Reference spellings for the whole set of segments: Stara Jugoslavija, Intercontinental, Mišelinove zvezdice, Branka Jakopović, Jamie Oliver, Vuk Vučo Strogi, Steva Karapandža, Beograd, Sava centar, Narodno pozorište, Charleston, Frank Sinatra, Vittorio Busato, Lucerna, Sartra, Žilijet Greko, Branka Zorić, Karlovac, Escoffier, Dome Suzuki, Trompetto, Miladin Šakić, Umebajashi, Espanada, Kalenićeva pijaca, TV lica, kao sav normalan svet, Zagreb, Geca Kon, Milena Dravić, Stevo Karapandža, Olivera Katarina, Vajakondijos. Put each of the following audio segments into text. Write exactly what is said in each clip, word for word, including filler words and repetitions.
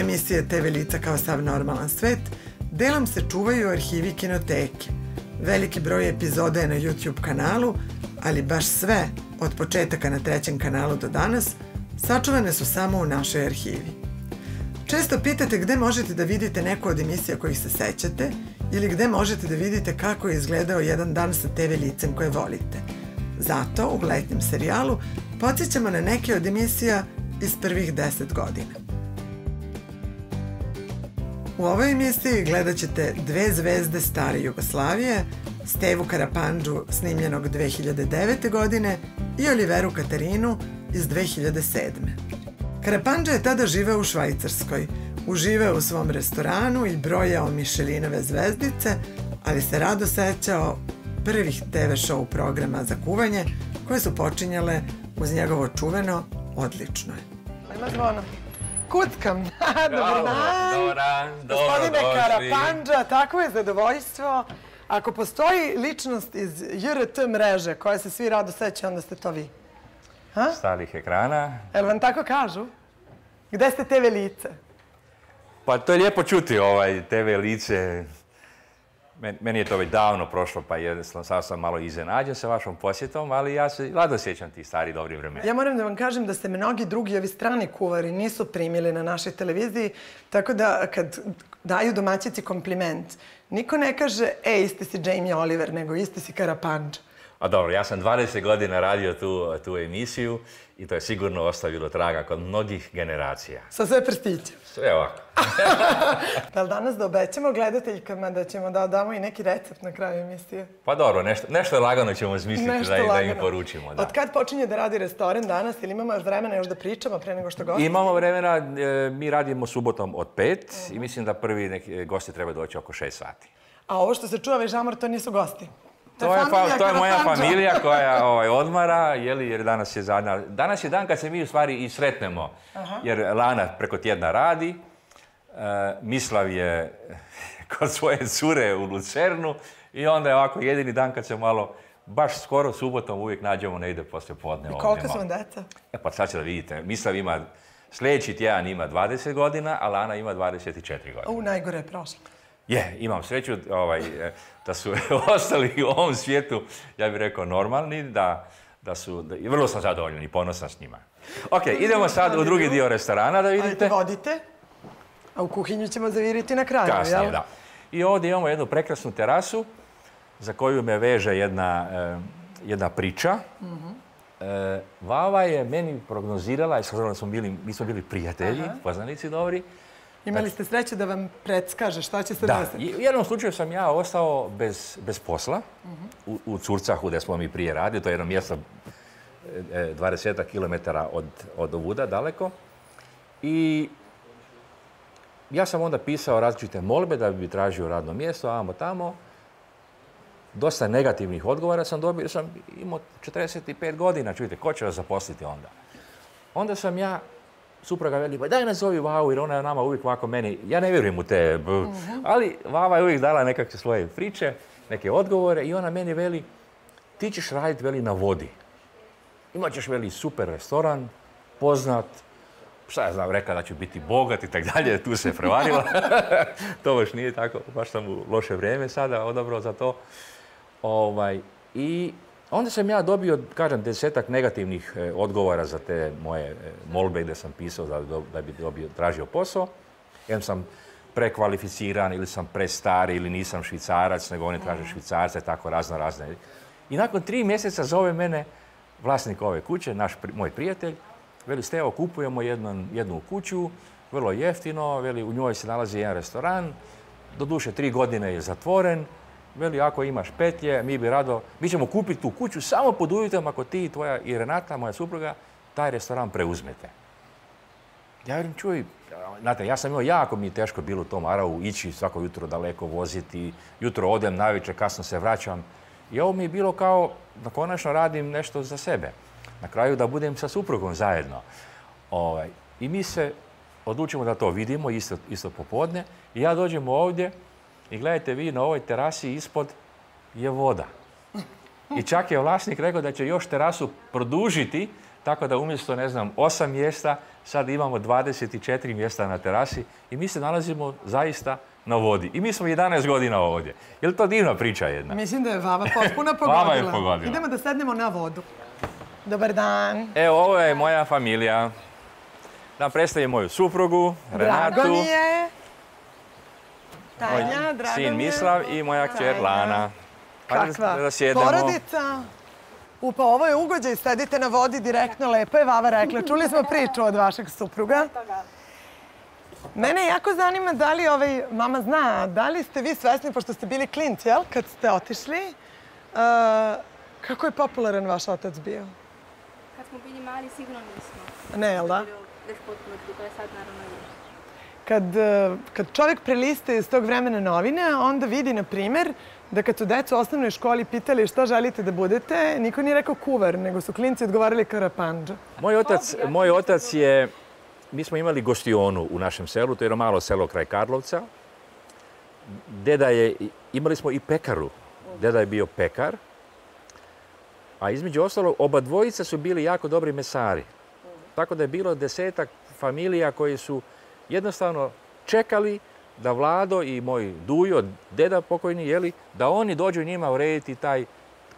Emisije te ve Lica kao sav normalan svet delom se čuvaju u arhivi Kinoteke. Veliki broj epizoda je na YouTube kanalu, ali baš sve, od početaka na trećem kanalu do danas, sačuvane su samo u našoj arhivi. Često pitate gde možete da vidite neku od emisija kojih se sećate ili gde možete da vidite kako je izgledao jedan dan sa te ve Licem koje volite. Zato u letnjem serijalu podsjećamo na neke od emisija iz prvih deset godina. U ovoj emisiji gledat ćete dve zvezde Stare Jugoslavije, Stevu Karapandžu snimljenog dve hiljade devete. godine i Oliveru Katarinu iz dve hiljade sedme. Karapandža je tada živeo u Švajcarskoj, uživao u svom restoranu i brojao Mišelinove zvezdice, ali se rado sećao prvih te ve show programa za kuvanje koje su počinjale uz njegovo čuveno Odlično je. Ima zvono. Kutkam. Dobar dan. Dobar dan. Gospodine Karapandža, tako je zadovoljstvo. Ako postoji ličnost iz je er te mreže koja se svi rado seća, onda ste to vi. Starih ekrana. Jel vam tako kažu? Gde ste te ve Lice? Pa to je lijepo čuti, ovaj te ve Lice. Meni je to već davno prošlo, pa sad sam malo iznenađen sa vašom posjetom, ali ja se rado sjećam tih starih dobrih vremena. Ja moram da vam kažem da se mnogi drugi ovi strani kuvari nisu primili na našoj televiziji, tako da kad daju domaćici kompliment, niko ne kaže, e, isti si Jamie Oliver, nego isti si Karapandža. A dobro, ja sam dvadeset godina radio tu emisiju i to je sigurno ostavilo traga kod mnogih generacija. Sa sve prstićem. Sve ovako. Pa li danas da obećamo gledateljkama da ćemo da damo i neki recept na kraju emisije? Pa dobro, nešto lagano ćemo smisliti da im poručimo. Od kad počinje da radi restoran danas ili imamo još vremena još da pričamo pre nego što gosti? Imamo vremena, mi radimo subotom od pet i mislim da prvi gosti treba doći oko šest sati. A ovo što se čuva već žamor, to nisu gosti? To je moja familija koja odmara, jer danas je dan kad se mi u stvari i sretnemo. Jer Lana preko tjedna radi, Mislav je kod svoje cure u Lucernu i onda je ovako jedini dan kad se malo, baš skoro subotom uvijek nađemo, ne ide posle podne. I koliko su vam deca? E pa sad ćete da vidite, Mislav ima, sljedeći tjedan ima dvadeset godina, a Lana ima dvadeset četiri godine. U, najgore je prošlo. Je, imam sreću da su ostali u ovom svijetu, ja bih rekao, normalni, da su, vrlo sam zadovoljan i ponosan s njima. Ok, idemo sad u drugi dio restorana da vidite. Ajde, vodite, a u kuhinju ćemo zaviriti na kraju, jel? Kasnije, da. I ovdje imamo jednu prekrasnu terasu za koju me veže jedna priča. Vava je meni prognozirala, mi smo bili prijatelji, poznanici dobri. Imali ste sreće da vam predskaže šta će se desiti? Da, u jednom slučaju sam ja ostao bez posla u Curcahu gdje smo mi prije radili. To je jedno mjesto dvadeset kilometara od ovuda, daleko. I ja sam onda pisao različite molbe da bi tražio radno mjesto, amo tamo. Dosta negativnih odgovora sam dobio jer sam imao četrdeset pet godina. Čujte, ko će vas zaposliti onda? Onda sam ja... Supruga veli, pa daj nazovi Vavu, jer ona je nama uvijek ovako meni, ja ne vjerujem u te, ali Vava je uvijek dala nekakve svoje priče, neke odgovore i ona meni veli, ti ćeš raditi, veli, na vodi. Imaćeš, veli, super restoran, poznat, šta ja znam, rekla da ću biti bogat i tak dalje, tu se prevarila. To baš nije tako, baš sam u loše vrijeme sada odabrao za to. I... Onda sam ja dobio, kažem, desetak negativnih odgovora za te moje molbe gdje sam pisao da bi tražio posao. Jem sam prekvalificiran ili sam prestar ili nisam švicarac, nego oni traže švicarce, tako razno razne. I nakon tri mjeseca zove mene vlasnik ove kuće, moj prijatelj. Veli, Stevo, kupujemo jednu kuću, vrlo jeftino, veli, u njoj se nalazi jedan restoran. Doduše, tri godine je zatvoren. Veli, ako imaš petlje, mi bi rado, mi ćemo kupiti tu kuću samo pod uvjetom ako ti i tvoja i Renata, moja supruga, taj restoran preuzmete. Ja velim, čuj, znate, ja sam imao jako mi teško bilo u tom Aravu ići svako jutro daleko voziti, jutro odem, navečer, kasno se vraćam. I ovo mi je bilo kao da konačno radim nešto za sebe. Na kraju da budem sa suprugom zajedno. I mi se odlučimo da to vidimo isto popodne i ja dođem ovdje. I gledajte, vi na ovoj terasi ispod je voda. I čak je vlasnik rekao da će još terasu produžiti Tako da umjesto, ne znam, osam mjesta, sad imamo dvadeset četiri mjesta na terasi i mi se nalazimo zaista na vodi. I mi smo jedanaest godina ovdje. Je li to divna priča jedna? Mislim da je vama potpuno pogodila. Vama je pogodila. Idemo da sednemo na vodu. Dobar dan. Evo, ovo je moja familija. Da predstavim moju suprugu, Renatu. Drago mi je. Tanja, drago mi je. Sin Mislav i moja kćer Lana. Kakva porodica. Upa, ovo je ugođaj, sedite na vodi direktno, lepo je Vava rekla. Čuli smo priču od vašeg supruga. Mene jako zanima da li, ovaj, mama zna, da li ste vi svesni, pošto ste bili klint, jel, kad ste otišli, uh, kako je popularan vaš otac bio? Kad smo bili mali, sigurno nismo. Ne, jel da? Kad, kad čovjek preliste iz tog vremena novine, onda vidi, na primjer, da kad su decu u osnovnoj školi pitali šta želite da budete, niko nije rekao kuvar, nego su klinci odgovarali Karapandža. Moj otac, moj otac je... Mi smo imali gostionu u našem selu, to je jedno malo selo kraj Karlovca. Deda je... Imali smo i pekaru. Deda je bio pekar. A između ostalog, oba dvojica su bili jako dobri mesari. Tako da je bilo desetak familija koji su jednostavno čekali da Vlado i moj Dujo, deda pokojni, jeli, da oni dođu njima urediti taj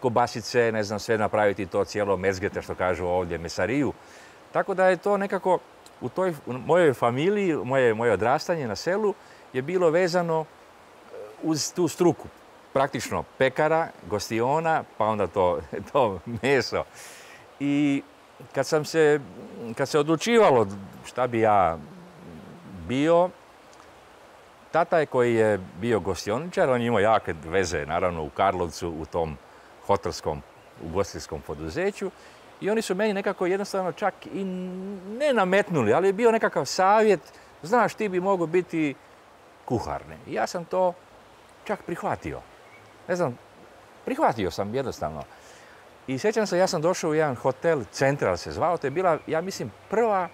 kobasice, ne znam, sve napraviti to cijelo mezgete, što kažu ovdje, mesariju. Tako da je to nekako u toj u mojoj familiji, moje, moje odrastanje na selu je bilo vezano uz tu struku. Praktično pekara, gostiona, pa onda to, to meso. I kad sam se, kad se odlučivalo šta bi ja bio, tata je koji je bio gostioničar, on je imao jake veze, naravno, u Karlovcu, u tom hotelskom, ugostiteljskom poduzeću. I oni su meni nekako jednostavno čak i ne nametnuli, ali je bio nekakav savjet, znaš, ti bi mogao biti kuharne. I ja sam to čak prihvatio. Ne znam, prihvatio sam jednostavno. I sjećam se, ja sam došao u jedan hotel, Central se zvao, to je bila, ja mislim, prva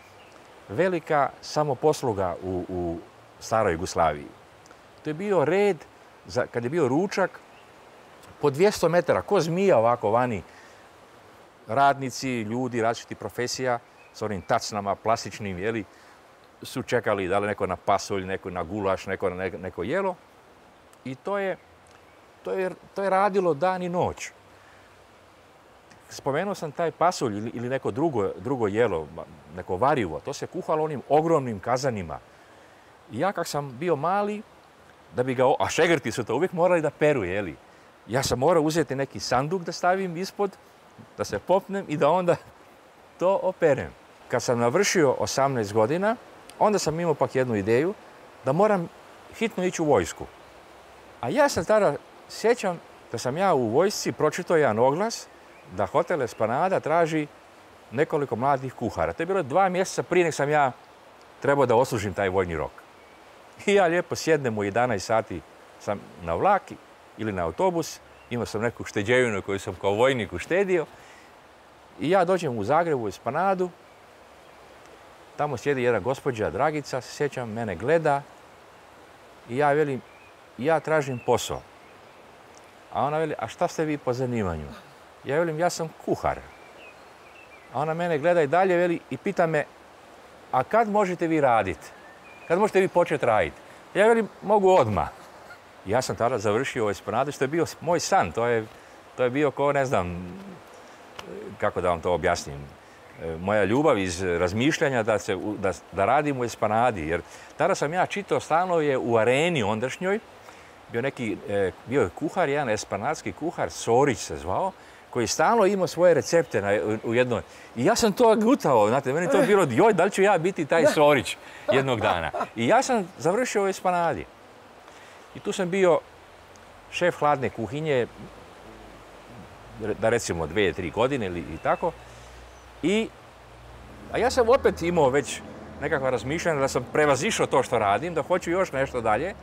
velika samoposluga u, u Staroj Jugoslaviji. To je bio red, za, kad je bio ručak, po dvjesto metara, ko zmija ovako vani, radnici, ljudi, različiti profesija, s onim tacnama, plastičnim, jeli, su čekali da li neko na pasulj, neko na gulaš, neko na neko jelo. I to je, to je, to je radilo dan i noć. Spomenuo sam taj pasulj ili neko drugo, drugo jelo, neko varivo, to se kuhalo onim ogromnim kazanima. I ja kak sam bio mali, da bi ga, a šegrti su to uvijek morali da peru, jeli. Ja sam morao uzeti neki sanduk da stavim ispod, da se popnem i da onda to operem. Kad sam navršio osamnaest godina, onda sam imao pak jednu ideju da moram hitno ići u vojsku. A ja sam tada sjećam da sam ja u vojsci pročitao jedan oglas da hotel Espanada traži nekoliko mladih kuhara. To je bilo dva mjeseca prije nek sam ja trebao da oslužim taj vojni rok. I ja lijepo sjednem u jedanaest sati sam na vlak ili na autobus. Imao sam neku šteđevinu koju sam kao vojnik uštedio. I ja dođem u Zagrebu, u Espanadu. Tamo sjedi jedna gospođa Dragica, sjećam, mene gleda. I ja velim, ja tražim posao. A ona veli, a šta ste vi po zanimanju? Ja velim, ja sam kuhar. A ona mene gleda i dalje veli i pita me, a kad možete vi raditi? Kad možete vi početi raditi? Ja velim, mogu odmah. Ja sam tada završio Espanadu, što je bio moj san. To je, to je bio ko, ne znam, kako da vam to objasnim. Moja ljubav iz razmišljanja da, se, da, da radim u Espanadi. Jer tada sam ja čitao stalno je u Areni ondašnjoj. Bio, neki, bio je kuhar, jedan espanadski kuhar, Sorić se zvao, koji stalno imao svoje recepte na, u, u jednoj. I ja sam to gutao, znate, meni to bilo, joj, da li ću ja biti taj Sorić jednog dana. I ja sam završio u Espanadi. I tu sam bio šef hladne kuhinje, da recimo dvije, tri godine ili i tako. I, a ja sam opet imao već nekakva razmišljanja da sam prevazišao to što radim, da hoću još nešto dalje.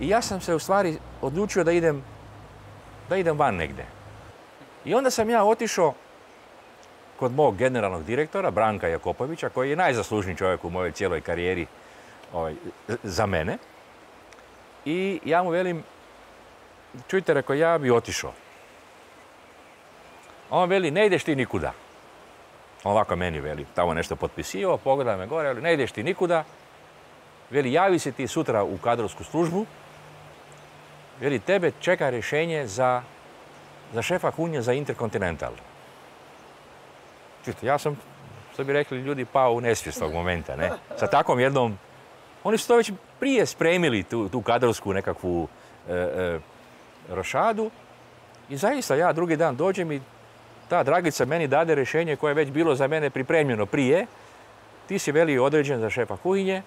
I ja sam se u stvari odlučio da idem, da idem van negde. I onda sam ja otišao kod mog generalnog direktora, Branka Jakopovića, koji je najzaslužniji čovjek u mojoj cijeloj karijeri ovaj, za mene. I ja mu velim, čujte, rekao, ja bi otišao. On veli, ne ideš ti nikuda. Ovako meni, veli, tamo nešto potpisio, pogledaj me gore, ne ideš ti nikuda. Veli, javi se ti sutra u kadrovsku službu. Veli, tebe čeka rješenje za šefa Kunje za Intercontinental. Čito, ja sam, što bi rekli ljudi, pao u nesvijest tog momenta, ne? Sa takvom jednom... Oni su to već prije spremili, tu kadrovsku nekakvu rošadu. I zaista, ja drugi dan dođem i ta Dragica meni dade rješenje koje je već bilo za mene pripremljeno prije. Ti si, veli, određen za šefa Kuhinje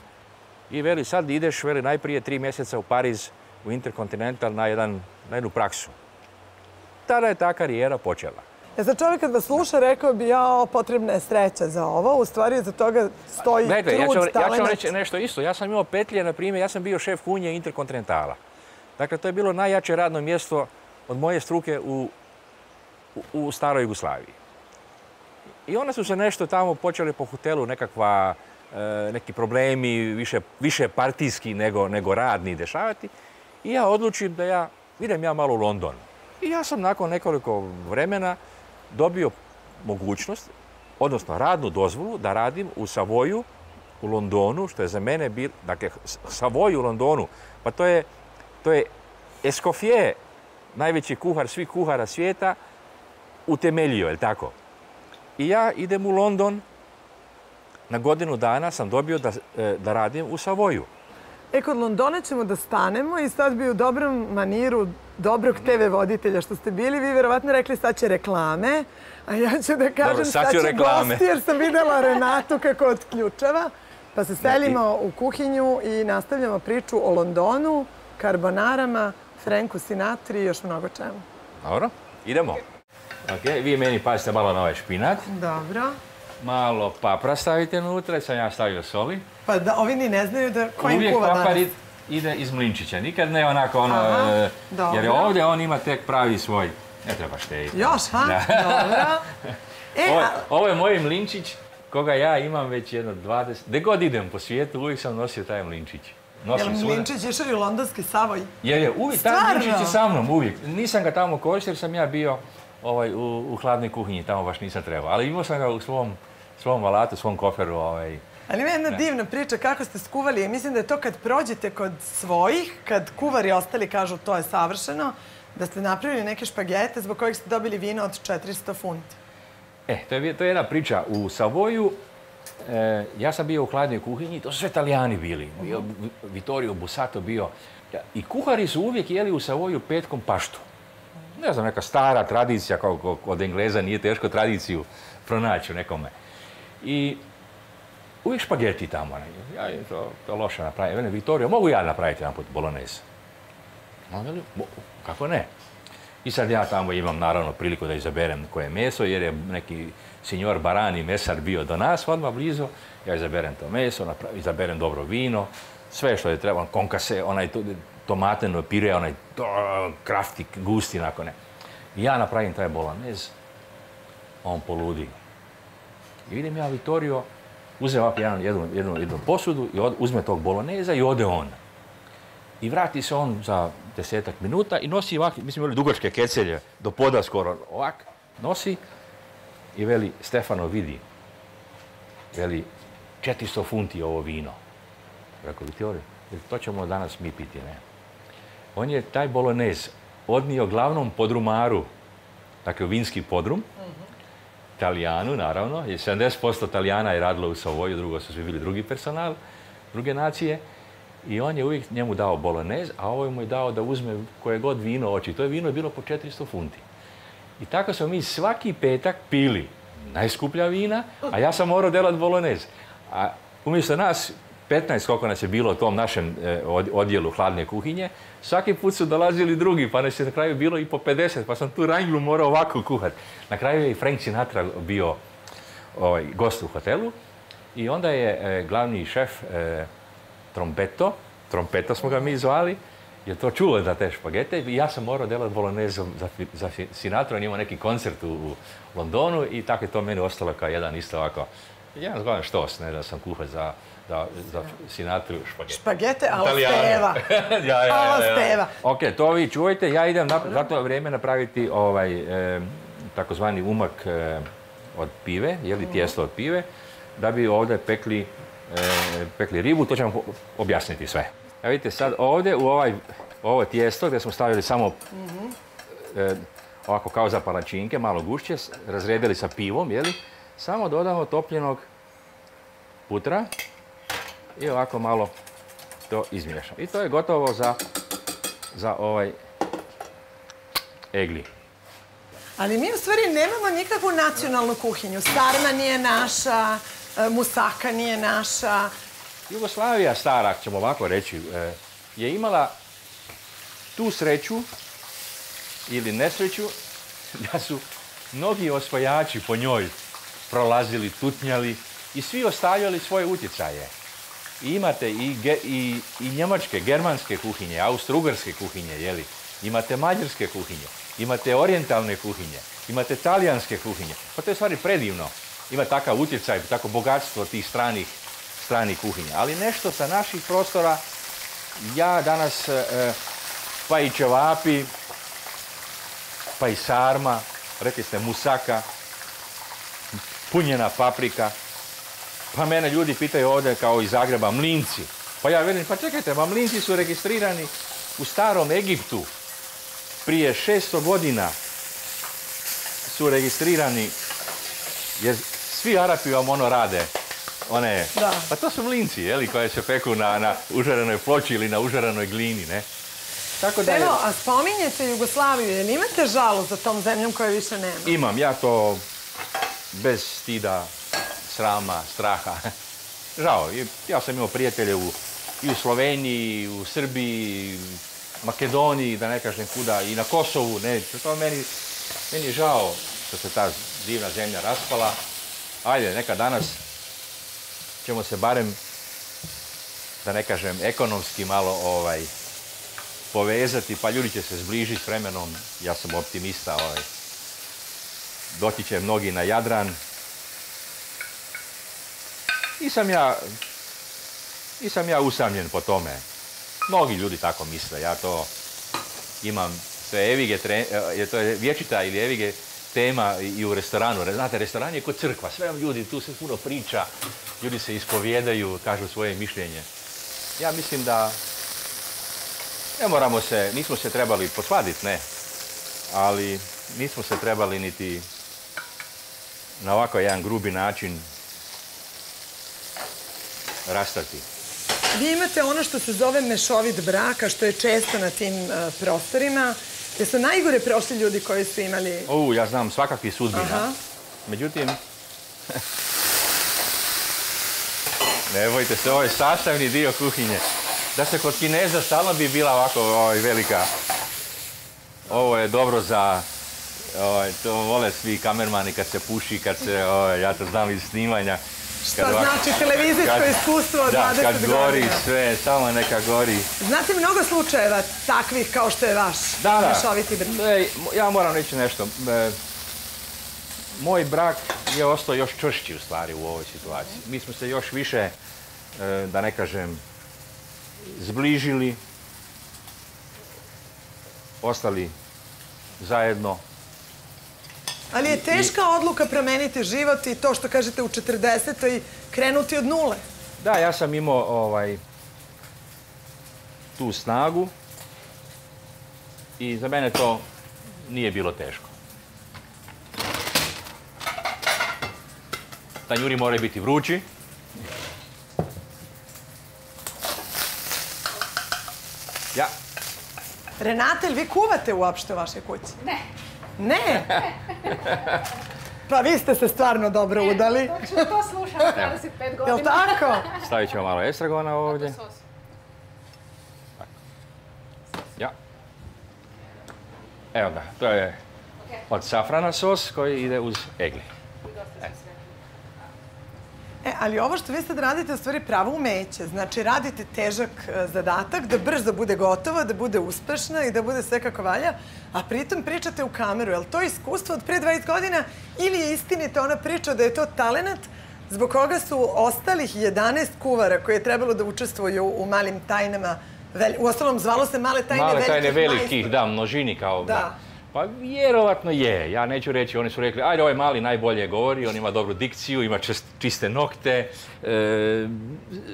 i, veli, sad ideš, veli, najprije tri mjeseca u Pariz, u Intercontinental, na jednu praksu. Tada je ta karijera počela. Za čovjek kad vas sluša, rekao bi, jao, potrebna je sreća za ovo. U stvari, za toga stoji trud, talent. Ja ću vam reći nešto isto. Ja sam imao petlje, na primjer, ja sam bio šef Kunje Intercontinentala. Dakle, to je bilo najjače radno mjesto od moje struke u u Staroj Jugoslaviji. I onda su se nešto tamo počeli po hotelu, nekakva, neki problemi, više partijski nego radni dešavati. I ja odlučim da ja, idem ja malo u London. I ja sam nakon nekoliko vremena dobio mogućnost, odnosno radnu dozvolu, da radim u Savoju u Londonu, što je za mene bilo, dakle, Savoju u Londonu, pa to je, to je Escoffier, najveći kuhar svih kuhara svijeta, utemeljio, je li tako? I ja idem u London, na godinu dana sam dobio da, da radim u Savoju. E, kod Londona ćemo da stanemo i sad bi u dobrom maniru dobrog te ve voditelja što ste bili. Vi vjerovatno rekli sad će reklame, a ja ću da kažem sad će gosti jer sam videla Renatu kako otključava. Pa se selimo u kuhinju i nastavljamo priču o Londonu, karbonarama, Franku Sinatri i još mnogo čemu. Dobro, idemo. Vi meni pazite malo na ovaj špinat. Dobro. Malo papra stavite unutra, sam ja stavio soli. Pa da, ovi ni ne znaju da kojim kuva danas. Uvijek papar ide iz mlinčića, nikad ne onako ono... Jer ovdje on ima tek pravi svoj... Ne treba štejiti. Još, ha? Dobro. Ovo je moj mlinčić koga ja imam već jedno dvadeset... Gdje god idem po svijetu, uvijek sam nosio taj mlinčić. Jel mlinčić ješao i londonski Savoj? Jer je, uvijek, taj mlinčić je sa mnom, uvijek. Nisam ga tamo koristio jer sam ja bio u hladnoj kuhinji, tamo baš nisam trebao. Ali imao sam ga u svom alatu, svom koferu. Ali ima jedna divna priča kako ste skuvali i mislim da je to kad prođete kod svojih, kad kuvari ostali kažu to je savršeno, da ste napravili neke špagete zbog kojih ste dobili vino od četiristo funti. E, to je jedna priča. U Savoju, ja sam bio u hladnoj kuhinji, to su sve Italijani bili. Vittorio Busato bio. I kuhari su uvijek jeli u Savoju petkom paštu. Ne znam, neka stara tradicija, kao od Engleza nije teško tradiciju pronaći u nekome. I uvijek špageti tamo. Ja je to loše napravio. Vene, Vittorio, mogu ja napraviti jedan put bolognese? Kako ne? I sad ja tamo imam naravno priliku da izaberem koje meso, jer je neki signor Barani mesar bio do nas odmah blizu. Ja izaberem to meso, izaberem dobro vino, sve što je trebao, konkase, onaj tomateno pire, onaj krafti, gusti, onako ne. I ja napravim taj bolognese, on poludi. I vidim ja Vittorio, uzem jednu posudu, uzme tog bolognese i ode on. I vrati se on za desetak minuta i nosi ovak, mislim, veli dugačke kecelje, do poda skoro ovak, nosi i veli, Stefano, vidi, veli, četiristo funti ovo vino. Rekao, Vittorio, to ćemo danas mi piti, ne? On je taj bolognese odnio glavnom podrumaru, dakle vinski podrum, Italijanu, naravno, jer sedamdeset posto Italijana je radilo u Savoju, drugo su svi bili drugi personal, druge nacije, i on je uvijek njemu dao bolognese, a ovo mu je dao da uzme koje god vino oči. To je vino bilo po četiristo funti. I tako smo mi svaki petak pili najskuplja vina, a ja sam morao delati bolognese. A umjesto nas, petnaest koliko nas je bilo u tom našem odjelu hladne kuhinje, svaki put su dolazili drugi, pa nas je na kraju bilo i po pedeset, pa sam tu ranglu morao ovako kuhati. Na kraju je i Frank Sinatra bio gost u hotelu i onda je glavni šef Trompetto, Trompetto smo ga mi zvali, je to čuo za te špagete i ja sam morao delati bolognese za Sinatra, on imao neki koncert u Londonu i tako je to meni ostalo kao jedan isto ovako, jedan zgodan štos, ne da sam kuhao za za Sinatru špagete. Špagete, ala Steva. Ala Steva. Ok, to vi čujete, ja idem za to vrijeme napraviti takozvani umak od pive, tijesto od pive, da bi ovdje pekli ribu. To ću vam objasniti sve. Vidite sad ovdje u ovo tijesto gdje smo stavili samo ovako kao za palačinke, malo gušće, razredili sa pivom, samo dodamo topljenog putra i ovako malo to izmiješamo. I to je gotovo za ovaj egli. Ali mi u stvari nemamo nikakvu nacionalnu kuhinju. Sarma nije naša, musaka nije naša. Jugoslavija stara, ćemo ovako reći, je imala tu sreću ili nesreću da su mnogi osvajači po njoj prolazili, tutnjali i svi ostavljali svoje utjecaje. I imate i njemačke, germanske kuhinje, austro-ugarske kuhinje, jeli? Imate mađarske kuhinje, imate orijentalne kuhinje, imate talijanske kuhinje. Pa to je stvari predivno. Ima takav utjecaj, tako bogatstvo tih stranih kuhinja. Ali nešto sa naših prostora, ja danas, pa i ćevapi, pa i sarma, rekli ste musaka, punjena paprika. Pa mene ljudi pitaju ovdje, kao iz Zagreba, mlinci. Pa ja velim, pa čekajte, pa mlinci su registrirani u starom Egiptu. Prije šesto godina su registrirani, jer svi Arapi vam ono rade. Pa to su mlinci, jeli, koje se peku na užarenoj ploči ili na užarenoj glini, ne? Evo, a spominjete Jugoslaviju, jer imate žalu za tom zemljom koje više nema? Imam, ja to bez stida, srama, straha. Žao, ja sam imao prijatelje i u Sloveniji, i u Srbiji, Makedoniji, da ne kažem kuda, i na Kosovu, ne, to meni je žao što se ta divna zemlja raspala. Ajde, neka danas ćemo se barem, da ne kažem, ekonomski malo povezati, pa ljudi će se zbližiti s vremenom. Ja sam optimista, dotiče mnogi na Jadran. Nisam ja usamljen po tome. Mnogi ljudi tako misle, ja to imam, to je vječita ili evige tema i u restoranu. Znate, restoran je kod crkva, sve vam ljudi, tu se puno priča, ljudi se ispovijedaju, kažu svoje mišljenje. Ja mislim da ne moramo se, nismo se trebali posvaditi, ne, ali nismo se trebali niti na ovako jedan grubi način rastati. Vi imate ono što se zove mešovit braka, što je često na tim prostorima. Jesu najgore prošli ljudi koji su imali... O, ja znam svakakvih sudbina. Međutim, ne bojte se, ovo je sastavni dio kuhinje. Da se kod Kineza stalno bi bila ovako velika. Ovo je dobro za... To vole svi kamermani kad se puši, kad se... Ja to znam iz snimanja. Što znači televizijsko iskustvo od dvadeset godina. Da, kad gori sve, samo neka gori. Znate mnogo slučajeva takvih kao što je vaš mešoviti brak? Da, da. Ja moram reći nešto. Moj brak je ostao još čvršći u stvari u ovoj situaciji. Mi smo se još više, da ne kažem, zbližili, ostali zajedno. Ali je teška odluka promeniti život i to što kažete u četrdesetoj krenuti od nule. Da, ja sam imao tu snagu i za mene to nije bilo teško. Tanjuri moraju biti vrući. Ja. Renate, vi kuvate uopšte u vašoj kući? Ne. Ne? Pa vi ste se stvarno dobro udali. To slušam dvadeset pet godina. Jel' tako? Stavit ćemo malo estragona ovdje. Evo da, to je od safrana sos koji ide uz egli. E, ali ovo što vi sad radite u stvari pravo umeće. Znači, radite težak zadatak da brzo bude gotova, da bude uspešna i da bude sve kako valja, a pritom pričate u kameru. Je li to iskustvo od prije dvadeset godina ili je istinita ona priča da je to talenat zbog koga su ostalih jedanaest kuvara koje je trebalo da učestvuju u malim tajnama, u ostalom zvalo se male tajne velikih majstora. Male tajne velikih, da, množini kao... Pa vjerovatno je, ja neću reći, oni su rekli, ajde ovaj mali najbolje govori, on ima dobru dikciju, ima čiste nokte,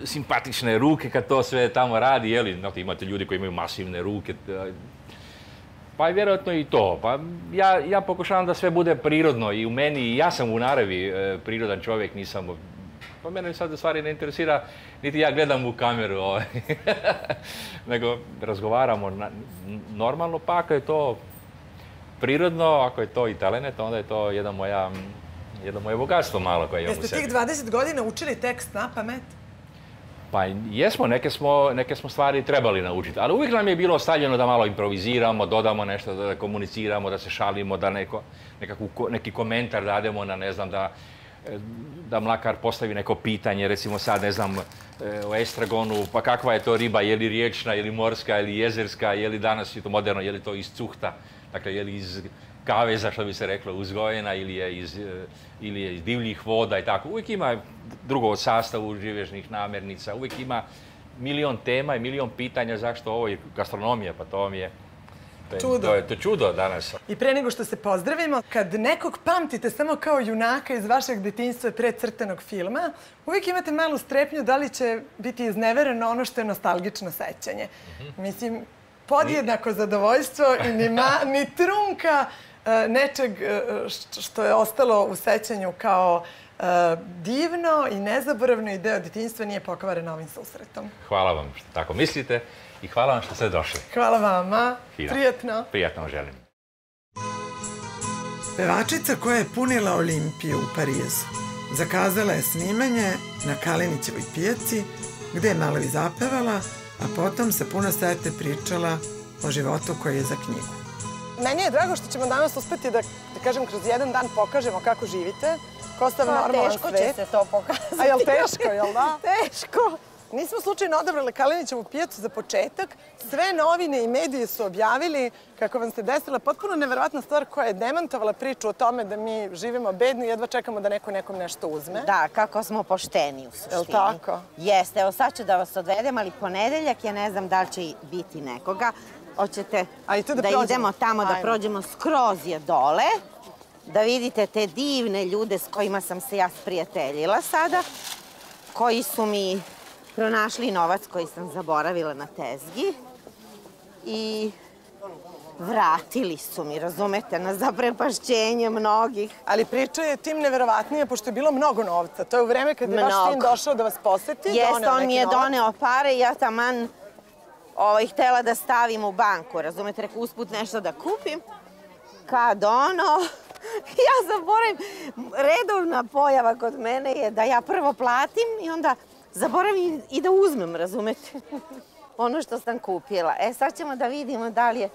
simpatične ruke kad to sve tamo radi, jeli, imate ljudi koji imaju masivne ruke, pa vjerojatno i to. Ja pokušavam da sve bude prirodno i u meni, i ja sam u naravi prirodan čovjek, nisam... Pa mene sad u stvari ne interesira, niti ja gledam u kameru, nego razgovaramo normalno, pa ako je to prirodno, ako je to i talent, onda je to jedno moje bogatstvo malo koje imam u sebi. Jeste tih dvadeset godina učili tekst na pamet? Pa jesmo, neke smo stvari trebali naučiti, ali uvijek nam je bilo ostavljeno da malo improviziramo, dodamo nešto, da komuniciramo, da se šalimo, da neki komentar dademo na, ne znam, da... da mlakar postavi neko pitanje, recimo sad, ne znam, o estragonu, pa kakva je to riba, je li riječna, je li morska, je li jezerska, je li danas je to moderno, je li to iz cuhta, dakle, je li iz kaveza, što bi se reklo, uzgojena, ili je iz divljih voda i tako. Uvijek ima drugo od sastavu živežnih namirnica, uvijek ima milion tema i milion pitanja zašto ovo je gastronomija, pa to mi je... To je to čudo danas. I pre nego što se pozdravimo, kad nekog pamtite samo kao junaka iz vašeg detinjstva pre crtenog filma, uvijek imate malu strepnju da li će biti iznevereno ono što je nostalgično sećanje. Mislim, podjednako zadovoljstvo ni trunka nečeg što je ostalo u sećanju kao divno i nezaboravno i deo detinjstva nije pokvaren ovim susretom. Hvala vam što tako mislite. I hvala vam što ste došli. Hvala vama. Prijatno. Prijatno želim. Pevačica koja je punila Olimpiju u Parizu zakazala je snimanje na Kalenićevoj pijaci gde je malo i zapevala, a potom sa puno sete pričala o životu koji je za knjigu. Meni je drago što ćemo danas uspeti da, da kažem, kroz jedan dan pokažemo kako živite. Ko sam normalan svet. Teško će se to pokazati. A jel teško, jel da? Teško. Nismo slučajno odabrali Kalenićevu pijacu za početak. Sve novine i medije su objavili kako vam se desila potpuno neverovatna stvar koja je demantovala priču o tome da mi živimo bedno i jedva čekamo da neko nekom nešto uzme. Da, kako smo pošteni u suštini. Je li tako? Jeste, evo sad ću da vas odvedem, ali ponedeljak ja ne znam da li će biti nekoga. Hoćete da idemo tamo, da prođemo skroz je dole, da vidite te divne ljude s kojima sam se ja sprijateljila sada, koji su mi... pronašli novac koji sam zaboravila na tezgi i vratili su mi, razumete, na zaprepašćenje mnogih. Ali priča je tim neverovatnija, pošto je bilo mnogo novca. To je u vreme kada je vaš sin došao da vas poseti. Jeste, on mi je doneo pare i ja taman htela da stavim u banku, razumete, rekao usput nešto da kupim. Kad ono... Ja zaboravim, redovna pojava kod mene je da ja prvo platim i onda... zaboravim i da uzmem, razumete, ono što sam kupila. E, sad ćemo da vidimo da li je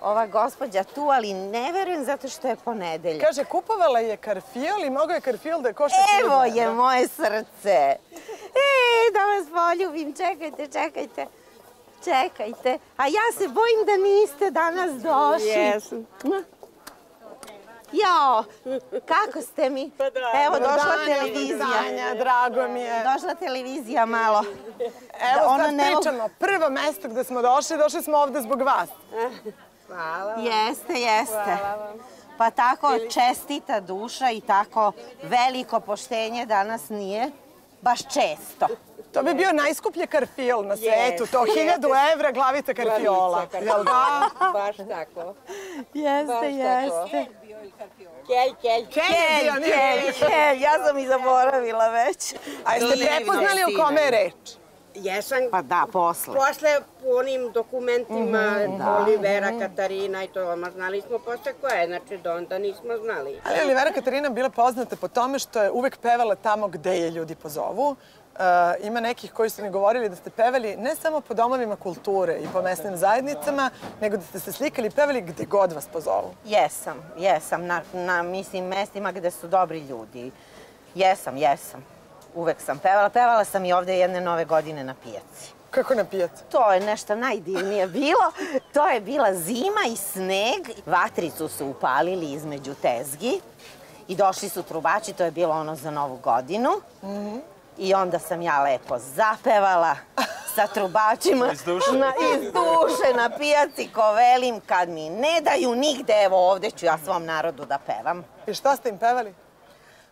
ova gospođa tu, ali ne verujem zato što je ponedeljak. Kaže, kupovala je karfiol i mogao je karfiol da je košta hiljadu. Evo je moje srce. E, da vas poljubim, čekajte, čekajte, čekajte. A ja se bojim da niste danas došli. Jesam. Jao, kako ste mi? Evo, došla televizija. Drago mi je. Došla televizija malo. Evo, sad pričamo. Prvo mesto gde smo došli, došli smo ovde zbog vas. Hvala vam. Jeste, jeste. Pa tako čestita duša i tako veliko poštenje danas nije baš često. To bi bio najskuplji karfiol na svetu. To hiljadu evra glavica karfiola. Jel da? Baš tako. Jeste, jeste. Kelj, kelj, kelj, kelj, kelj, ja sam i zaboravila već. A jeste prepoznali o kome je reč? Jesam. Pa da, posle. Posle po onim dokumentima Olivera Katarina i to, ma znali smo posle koja je, znači do onda nismo znali. Ali Olivera Katarina bila poznata po tome što je uvek pevala tamo gde je ljudi pozovu. Ima nekih koji su mi govorili da ste pevali ne samo po domovima kulture i po mesnim zajednicama, nego da ste se slikali i pevali gde god vas pozovu. Jesam, jesam. Na, mislim, mestima gde su dobri ljudi. Jesam, jesam. Uvek sam pevala. Pevala sam i ovde jedne nove godine na pijaci. Kako na pijaci? To je nešto najdivnije bilo. To je bila zima i sneg. Vatricu su upalili između tezgi i došli su trubači. To je bilo ono za novu godinu. Mhm. I onda sam ja lepo zapevala sa trubačima iz duše na pijaci ko velim, kad mi ne daju nigde, evo ovde ću ja svom narodu da pevam. I šta ste im pevali?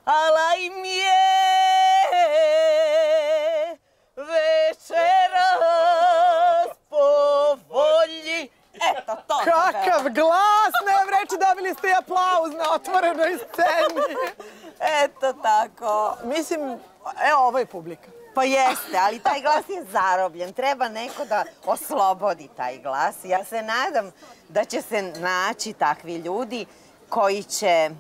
Ala im je večeras po volji. Eto to. Kakav glas, nemam reći, dobili ste i aplauz na otvorenoj sceni. Eto tako. Mislim, evo ovo je publika. Pa jeste, ali taj glas je zarobljen. Treba neko da oslobodi taj glas. Ja se nadam da će se naći takvi ljudi koji će...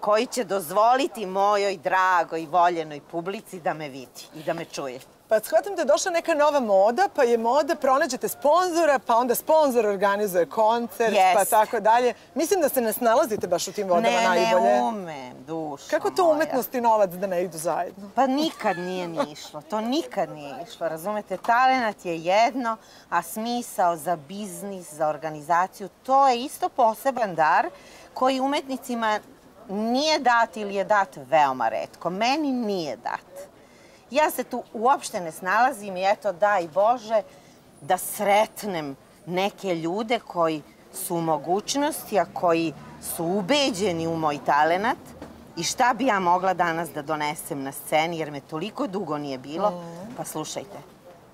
koji će dozvoliti mojoj dragoj, voljenoj publici da me vidi i da me čuje. Pa shvatam da je došla neka nova moda, pa je moda, pronađete sponzora, pa onda sponzor organizuje koncert, pa tako dalje. Mislim da se ne snalazite baš u tim vodama najbolje. Ne, ne umem, dušo moja. Kako to umetnost i novac da ne idu zajedno? Pa nikad nije ni išlo, to nikad nije išlo, razumete? Talenat je jedno, a smisao za biznis, za organizaciju, to je isto poseban dar koji umetnicima... nije dat ili je dat veoma retko. Meni nije dat. Ja se tu uopšte ne snalazim i eto, daj Bože, da sretnem neke ljude koji su u mogućnosti, a koji su ubeđeni u moj talenat i šta bi ja mogla danas da donesem na sceni, jer me toliko dugo nije bilo. Pa slušajte,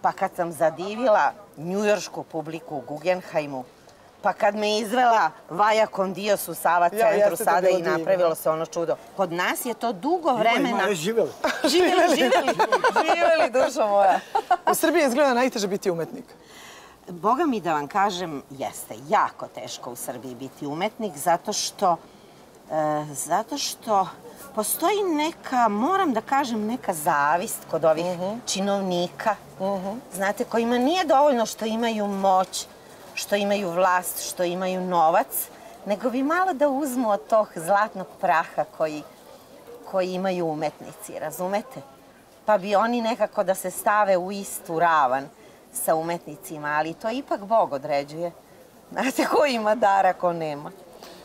pa kad sam zadivila njujoršku publiku u Guggenheimu, pa kad me izvela Vajakondijos u Sava centru, sada i napravilo se ono čudo. Kod nas je to dugo vremena... Živeli. Živeli, živeli. Živeli, dušo moja. U Srbiji izgleda najteže biti umetnik. Boga mi da vam kažem, jeste jako teško u Srbiji biti umetnik, zato što... zato što postoji neka, moram da kažem, neka zavist kod ovih činovnika. Znate, kojima nije dovoljno što imaju moć, što imaju vlast, što imaju novac, nego bi malo da uzmu od tog zlatnog praha koji imaju umetnici, razumete? Pa bi oni nekako da se stave u istu ravan sa umetnicima, ali to ipak Bog određuje. Znate, ko ima dara, ko nema.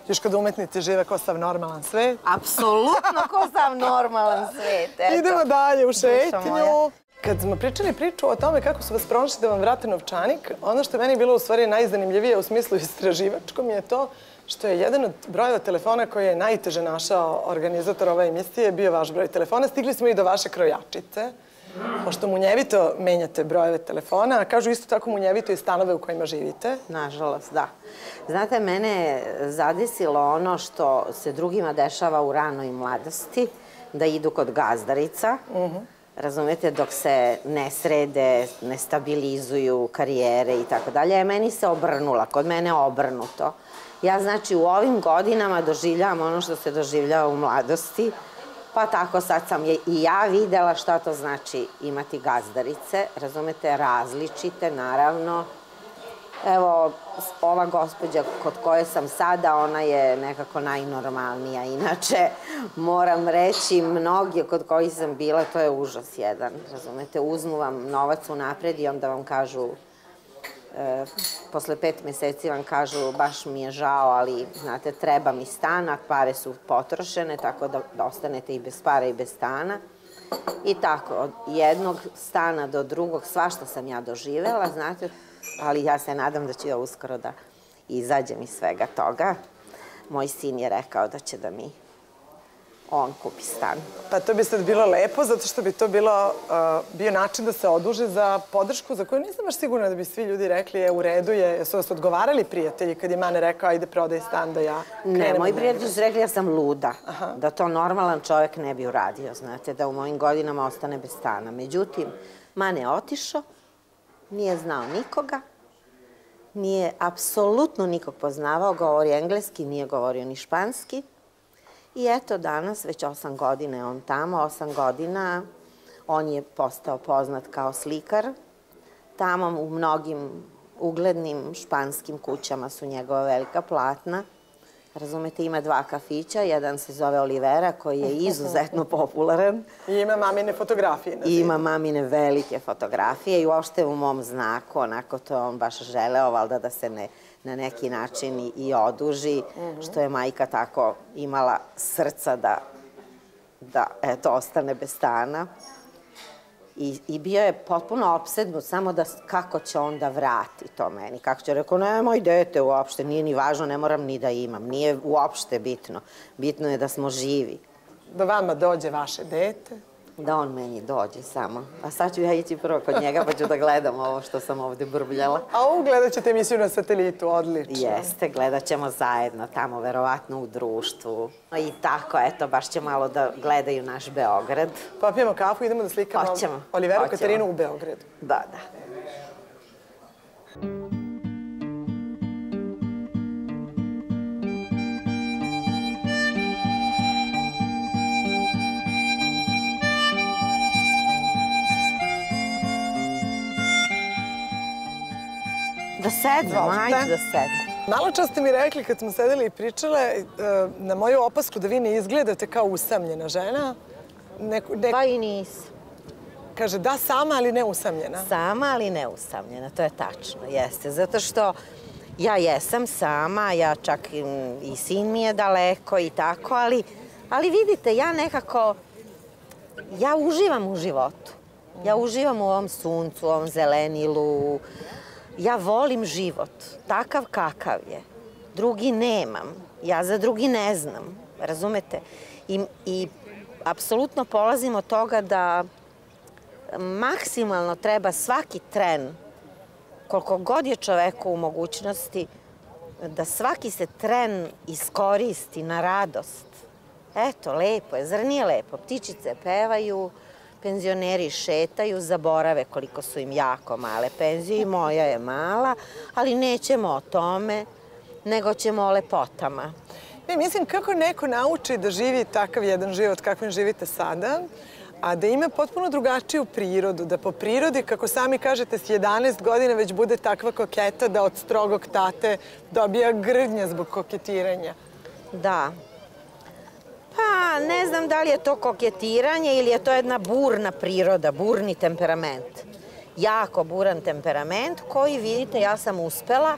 Još kada umetnici žive ko sav normalan svet. Apsolutno ko sav normalan svet. Idemo dalje u šetnju. Kad smo pričali priču o tome kako su vas pronašli da vam vrate novčanik, ono što je meni bilo u stvari najzanimljivije u smislu istraživačkom je to što je jedan od brojeva telefona koji je najteže našao organizator ove emisije bio vaš broj telefona. Stigli smo i do vaše krojačice, pošto munjevito menjate brojeve telefona, a kažu isto tako munjevito i stanove u kojima živite. Nažalost, da. Znate, mene je zadesilo ono što se drugima dešava u ranoj mladosti, da idu kod gazdarica. Razumete, dok se ne srede, ne stabilizuju karijere i tako dalje. Meni se obrnula, kod mene obrnuto. Ja znači u ovim godinama doživljavam ono što se doživljava u mladosti, pa tako sad sam i ja videla šta to znači imati gazdarice, razumete, različite, naravno. Evo, ova gospođa kod koje sam sada, ona je nekako najnormalnija. Inače, moram reći, mnogi kod koji sam bila, to je užas jedan, razumete. Uzmu vam novac unapred i onda vam kažu, posle pet meseci vam kažu, baš mi je žao, ali, znate, treba mi stan, a pare su potrošene, tako da ostanete i bez para i bez stana. I tako, od jednog stana do drugog, svašta sam ja doživela, znate, ali ja se nadam da ću ja uskoro da izađem iz svega toga. Moj sin je rekao da će da mi on kupi stan. Pa to bi sad bilo lepo, zato što bi to bio način da se oduže za podršku za koju nisam baš sigurna da bi svi ljudi rekli je u redu, jesu vas odgovarali prijatelji kad je Mane rekao ajde prodaj stan da ja krenem. Ne, moji prijatelji su rekli ja sam luda, da to normalan čovjek ne bi uradio, znate, da u mojim godinama ostane bez stana. Međutim, Mane je otišao, nije znao nikoga, nije apsolutno nikog poznavao, govori engleski, nije govorio ni španski. I eto, danas, već osam godina je on tamo, osam godina, on je postao poznat kao slikar. Tamo u mnogim uglednim španskim kućama su njegova velika platna. Razumete, ima dva kafića, jedan se zove Olivera, koji je izuzetno popularan. I ima mamine fotografije. I ima mamine velike fotografije i uopšte u mom znaku, onako to je on baš želeo, valjda da se na neki način i oduži, što je majka tako imala srca da, eto, ostane bez stana. I bio je potpuno opsednut samo da kako će onda vrati to meni. Kako će, rekao, nemoj dete uopšte, nije ni važno, ne moram ni da imam. Nije uopšte bitno. Bitno je da smo živi. Da vama dođe vaše dete. Da on meni dođe samo. A sad ću ja ići prvo kod njega pa ću da gledam ovo što sam ovde brbljala. A ovo gledat ćete emisiju na satelitu, odlično. Jeste, gledat ćemo zajedno tamo, verovatno u društvu. I tako, eto, baš će malo da gledaju naš Beograd. Popijemo kafu, idemo da slikamo Oliveru Katarinu u Beogradu. Da, da. Da sedem, ajde da sedem. Malo čas ste mi rekli, kad smo sedeli i pričale, na moju opasku da vi ne izgledate kao usamljena žena. Pa i nisam. Kaže, da, sama, ali ne usamljena. Sama, ali ne usamljena, to je tačno, jeste. Zato što ja jesam sama, ja čak i sin mi je daleko i tako, ali vidite, ja nekako, ja uživam u životu. Ja uživam u ovom suncu, u ovom zelenilu. Ja volim život, takav kakav je. Drugi nemam, ja za drugi ne znam, razumete? I apsolutno polazim od toga da maksimalno treba svaki tren, koliko god je čoveku u mogućnosti, da svaki se tren iskoristi na radost. Eto, lepo je, zar nije lepo? Ptičice pevaju, penzioneri šetaju, zaborave koliko su im jako male penzije i moja je mala, ali nećemo o tome, nego ćemo o lepotama. Ne, mislim, kako neko nauči da živi takav jedan život kakvim živite sada, a da ima potpuno drugačiju prirodu, da po prirodi, kako sami kažete, s jedanaest godina već bude takva koketa da od strogog tate dobija grdnje zbog koketiranja. Da. Pa, ne znam da li je to koketiranje ili je to jedna burna priroda, burni temperament. Jako buran temperament koji, vidite, ja sam uspela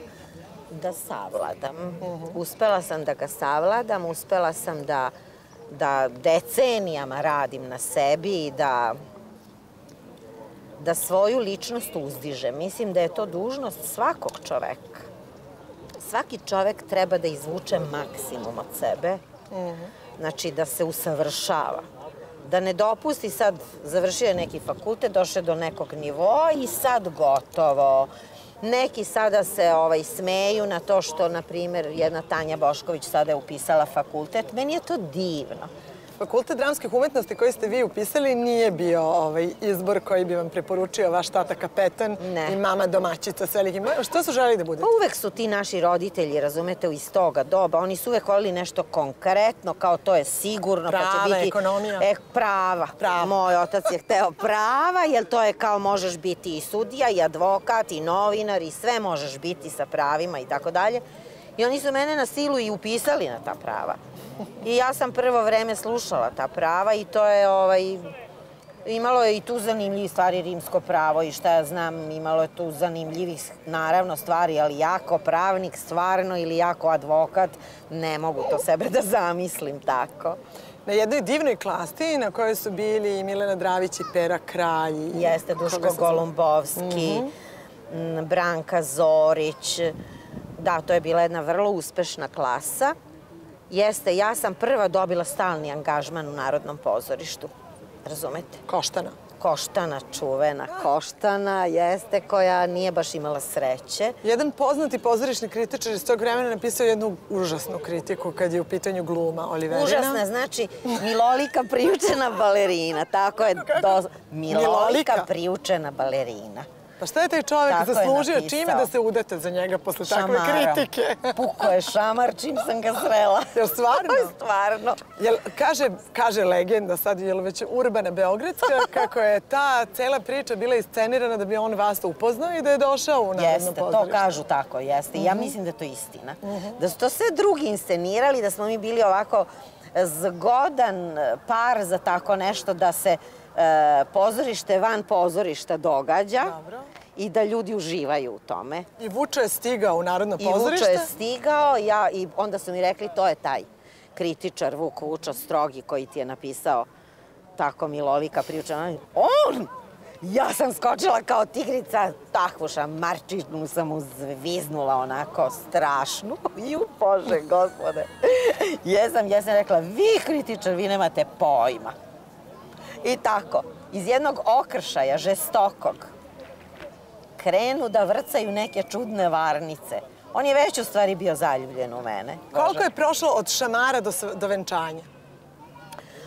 da savladam. Uspela sam da ga savladam, uspela sam da decenijama radim na sebi i da svoju ličnost uzdižem. Mislim da je to dužnost svakog čoveka. Svaki čovek treba da izvuče maksimum od sebe. Znači, da se usavršava. Da ne dopusti sad, završio je neki fakultet, došao je do nekog nivoa i sad gotovo. Neki sada se smeju na to što, na primjer, jedna Tanja Bošković sada je upisala fakultet. Meni je to divno. Fakultet dramskih umetnosti koji ste vi upisali nije bio izbor koji bi vam preporučio vaš tata kapetan i mama domaćica s velikim... Što su želeli da budete? Uvek su ti naši roditelji, razumete, iz toga doba. Oni su uvek volili nešto konkretno, kao to je sigurno. Prava, ekonomija. Prava. Moj otac je hteo prava, jer to je kao možeš biti i sudija, i advokat, i novinar, i sve možeš biti sa pravima i tako dalje. I oni su mene na silu i upisali na ta prava. I ja sam prvo vreme slušala ta prava i to je, imalo je i tu zanimljivih stvari rimsko pravo i šta ja znam, imalo je tu zanimljivih, naravno, stvari, ali jako pravnik stvarno ili jako advokat, ne mogu to sebe da zamislim tako. Na jednoj divnoj klasti na kojoj su bili i Milena Dravić i Pera Kralj. Jeste, Duško Golubovski, Branka Zorić. Da, to je bila jedna vrlo uspešna klasa. Jeste, ja sam prva dobila stalni angažman u Narodnom pozorištu, razumete? Koštana. Koštana, čuvena Koštana, jeste, koja nije baš imala sreće. Jedan poznati pozorišni kritičar iz tog vremena napisao jednu užasnu kritiku kad je u pitanju gluma Oliverina. Užasna, znači milolika priučena balerina, tako je. Milolika priučena balerina. Pa šta je taj čovek zaslužio čime da se udate za njega posle takve kritike? Puko je šamar čim sam ga srela. Jel stvarno? Stvarno. Kaže legenda sad, jel već urbana beogradska, kako je ta cela priča bila iscenirana da bi on vas upoznao i da je došao u Narodno pozorište. Jeste, to kažu tako, jeste. I ja mislim da je to istina. Da su to sve drugi inscenirali, da smo mi bili ovako zgodan par za tako nešto da se pozorište van pozorišta događa i da ljudi uživaju u tome. I Vučo je stigao u Narodno pozorište? I Vučo je stigao i onda su mi rekli to je taj kritičar Vuk Vučo Strogi koji ti je napisao tako milolika priučena. On! Ja sam skočila kao tigrica, takvuša marčinu sam mu zviznula onako strašnu. Ju, Bože, gospode. Jesam, jesam rekla, vi kritičar, vi nemate pojma. I tako, iz jednog okršaja, žestokog, krenu da vrcaju neke čudne varnice. On je već u stvari bio zaljubljen u mene. Koliko je prošlo od šamara do venčanja?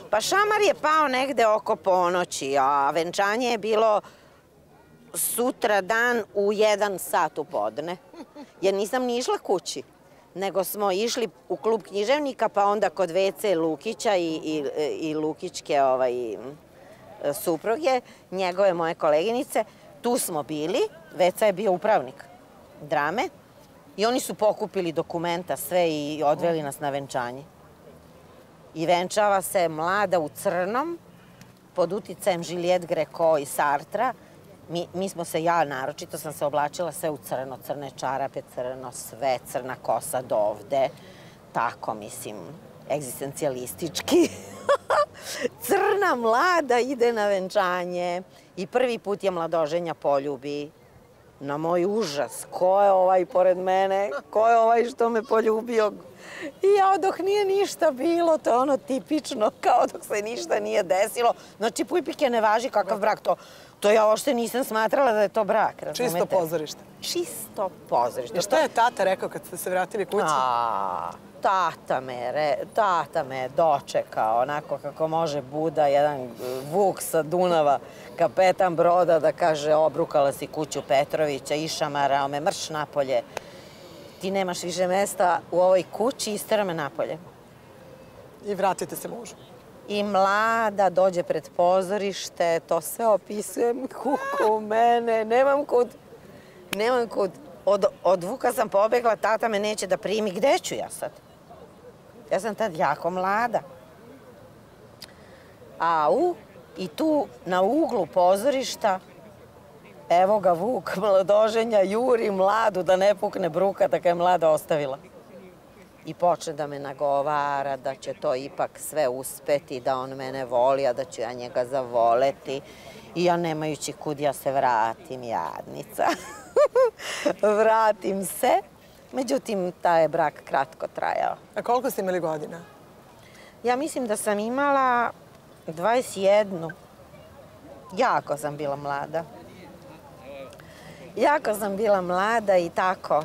Pa šamar je pao negde oko ponoći, a venčanje je bilo sutra dan u jedan sat u podne. Jer nisam ni išla kući, nego smo išli u klub književnika, pa onda kod Vece Lukića i Lukićke supruge, njegove moje koleginice. Tu smo bili, Veca je bio upravnik drame i oni su pokupili dokumenta sve i odveli nas na venčanje. I venčava se mlada u crnom, pod uticajem Žilijet Greko i Sartra. Mi smo se, ja naročito sam se oblačila sve u crno, crne čarape, crno sve, crna kosa do ovde. Tako, mislim, egzistencijalistički. Crna mlada ide na venčanje i prvi put je mladoženja poljubi. Na moj užas, ko je ovaj pored mene, ko je ovaj što me poljubio? I ja, dok nije ništa bilo, to je ono tipično, kao dok se ništa nije desilo. Znači, pujpike, ne važi kakav brak, to ja ošte nisam smatrala da je to brak, razumete? Čisto pozorište. Čisto pozorište. I što je tata rekao kad ste se vratili kući? Aaaa, tata me je dočekao, onako kako može Buda, jedan Vuk sa Dunava, kapetan broda, da kaže, obrukala si kuću Petrovića, išamarao me, mrš napolje. Ti nemaš više mesta u ovoj kući, istera me napolje. I vratite se mužu. I mlada dođe pred pozorište, to sve opisujem, kuku mene, nemam kud, nemam kud. Od Vuka sam pobegla, tata me neće da primi, gde ću ja sad? Ja sam tad jako mlada. Au, i tu na uglu pozorišta, evo ga Vuk, mladoženja, juri mladu da ne pukne bruka, da ga je mlada ostavila. I počne da me nagovara da će to ipak sve uspeti, da on mene voli, a da ću ja njega zavoleti. I ja nemajući kud, ja se vratim, jadnica. Vratim se. Međutim, taj je brak kratko trajao. A koliko ste imali godina? Ja mislim da sam imala dvadeset jednu. Jako sam bila mlada. Jako sam bila mlada i tako.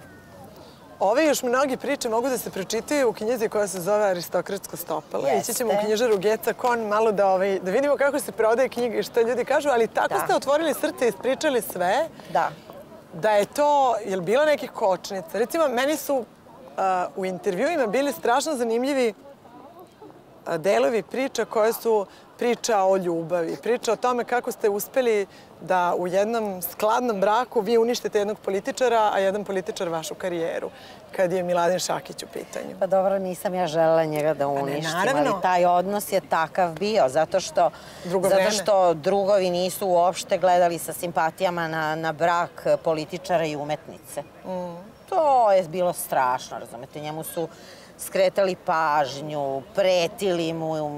Ove još mnogi priče mogu da se pročitaju u knjizi koja se zove Aristokratska stopala. Ići ćemo u knjižaru Geca Kon malo da vidimo kako se prodaje knjiga i što ljudi kažu, ali tako ste otvorili srce i ispričali sve. Da. Da je to, je li bilo nekih kočnica? Recimo, meni su u intervjuima bili strašno zanimljivi delovi priča koje su priča o ljubavi, priča o tome kako ste uspeli da u jednom skladnom braku vi uništite jednog političara, a jedan političar vašu karijeru, kad je Miladin Šakić u pitanju. Pa dobro, nisam ja želela njega da uništim, ali taj odnos je takav bio, zato što drugovi nisu uopšte gledali sa simpatijama na brak političara i umetnice. To je bilo strašno, razumete, njemu su skretali pažnju, pretili mu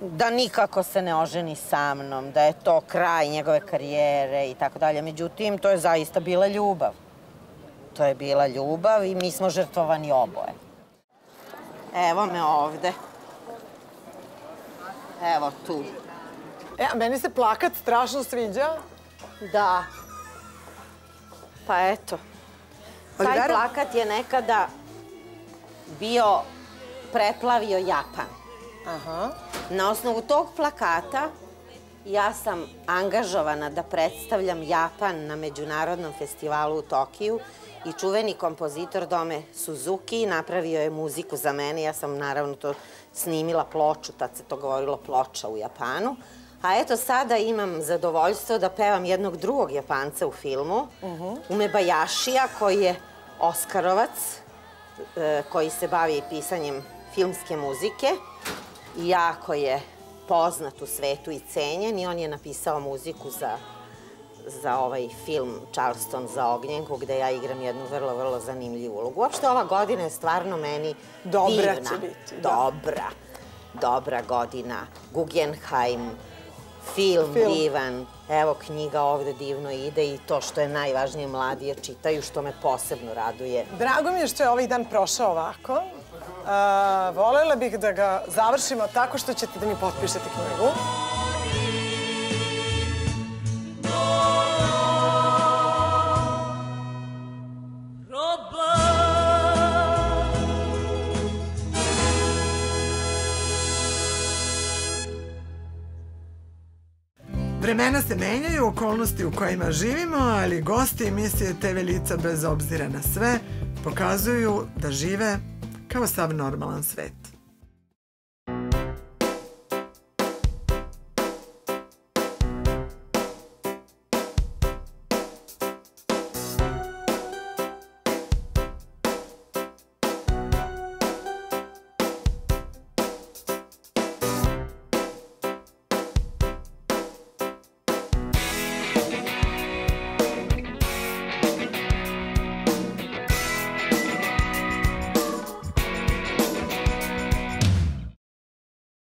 da nikako se ne oženi sa mnom, da je to kraj njegove karijere i tako dalje. Međutim, to je zaista bila ljubav. To je bila ljubav i mi smo žrtvovani oboje. Evo me ovde. Evo tu. E, a meni se plakat strašno sviđa. Da. Pa eto. Taj plakat je nekada bio, preplavio Japan. Aha. Na osnovu tog plakata ja sam angažovana da predstavljam Japan na Međunarodnom festivalu u Tokiju i čuveni kompozitor Dome Suzuki napravio je muziku za mene. Ja sam naravno to snimila ploču, tad se to govorilo ploča u Japanu. A eto, sada imam zadovoljstvo da pevam jednog drugog Japanca u filmu, Umebajashija, koji je Oskarovac, koji se bavi pisanjem filmske muzike. Jako je poznat u svetu i cenjen i on je napisao muziku za ovaj film Charleston za ognjenku, gde ja igram jednu vrlo, vrlo zanimljivu ulogu. Uopšte, ova godina je stvarno meni divna. Dobra će biti. Dobra. Dobra godina. Guggenheim, Film divan. Evo, knjiga ovde divno ide i to što je najvažnije, mladi je čitaju, što me posebno raduje. Drago mi je što je ovaj dan prošao ovako. Volela bih da ga završimo tako što ćete da mi potpišete knjigu. Vremena se menjaju, okolnosti u kojima živimo, ali gosti emisije te ve Lica, bez obzira na sve, pokazuju da žive kao sav normalan svet.